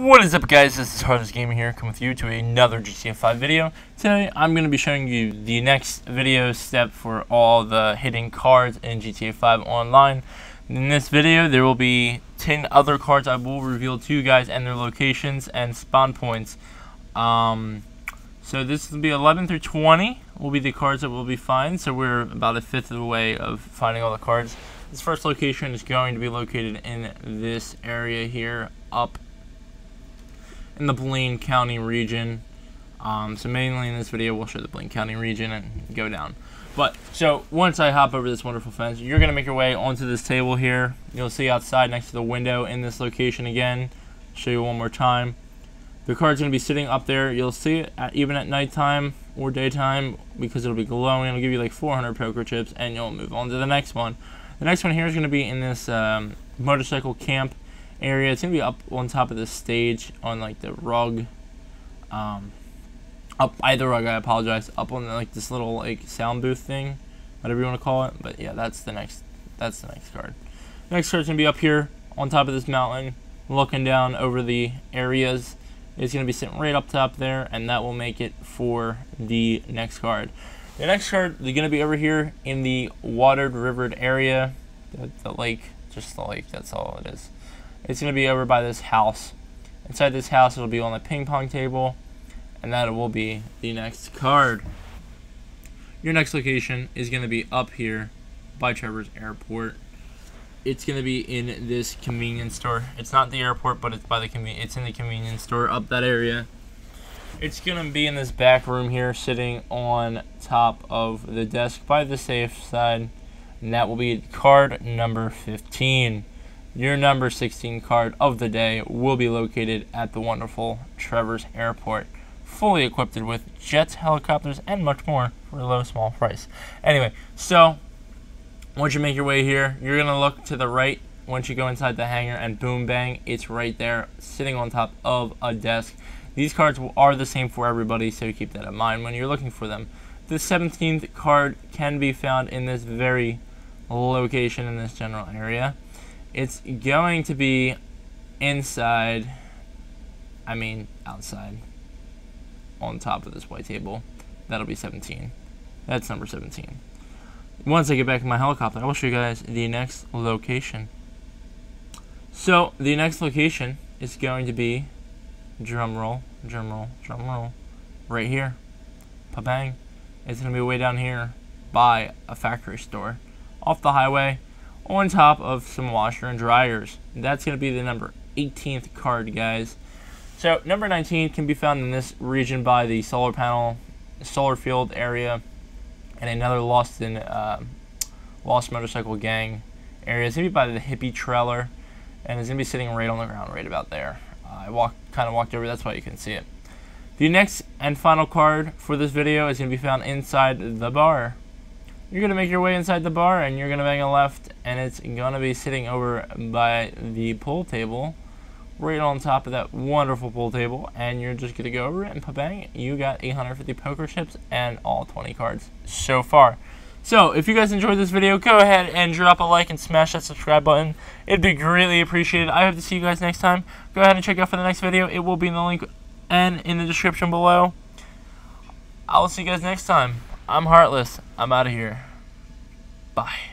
What is up, guys? This is Hardest Gamer here, coming with you to another GTA 5 video. Today, I'm going to be showing you the next video step for all the hidden cards in GTA 5 online. In this video, there will be 10 other cards I will reveal to you guys and their locations and spawn points. So this will be 11 through 20 will be the cards that will be found. So we're about a fifth of the way of finding all the cards. This first location is going to be located in this area here, up in the Blaine County region. So mainly in this video we'll show the Blaine County region and go down. But so once I hop over this wonderful fence, you're gonna make your way onto this table here. You'll see outside next to the window in this location again. Show you one more time. The card's gonna be sitting up there. You'll see it even at nighttime or daytime because it'll be glowing. It'll give you like 400 poker chips, and you'll move on to the next one. The next one here is gonna be in this motorcycle camp area. It's gonna be up on top of the stage on like the rug, up by the rug, I apologize, up on like this little like sound booth thing, whatever you want to call it. But yeah, that's the next card. Next card's gonna be up here on top of this mountain, looking down over the areas. It's gonna be sitting right up top there, and that will make it for the next card. The next card, they're gonna be over here in the watered, rivered area, the lake, just the lake, that's all it is. It's going to be over by this house. Inside this house, it'll be on the ping pong table, and that will be the next card. Your next location is going to be up here by Trevor's Airport. It's going to be in this convenience store. It's not the airport, but it's by the it's in the convenience store up that area. It's going to be in this back room here, sitting on top of the desk by the safe side, and that will be card number 15. Your number 16 card of the day will be located at the wonderful Trevor's Airport, fully equipped with jets, helicopters, and much more for a low, small price. Anyway, so once you make your way here, you're going to look to the right once you go inside the hangar, and boom, bang, it's right there sitting on top of a desk. These cards are the same for everybody, so keep that in mind when you're looking for them. The 17th card can be found in this very location in this general area. It's going to be outside on top of this white table. That'll be 17. That's number 17. Once I get back in my helicopter, I will show you guys the next location. So the next location is going to be, drumroll, drumroll, drumroll, right here. Pa-bang. It's going to be way down here by a factory store off the highway, on top of some washer and dryers. That's going to be the number 18th card, guys. So number 19 can be found in this region by the solar panel, solar field area, and another lost motorcycle gang area. It's going to be by the hippie trailer, and it's going to be sitting right on the ground, right about there. I kind of walked over. That's why you can see it. The next and final card for this video is going to be found inside the bar. You're going to make your way inside the bar, and you're going to make a left, and it's going to be sitting over by the pool table, right on top of that wonderful pool table, and you're just going to go over it, and pa-bang, you got 850 poker chips and all 20 cards so far. So, if you guys enjoyed this video, go ahead and drop a like and smash that subscribe button. It'd be greatly appreciated. I hope to see you guys next time. Go ahead and check out for the next video. It will be in the link and in the description below. I'll see you guys next time. I'm Heartless. I'm out of here. Bye.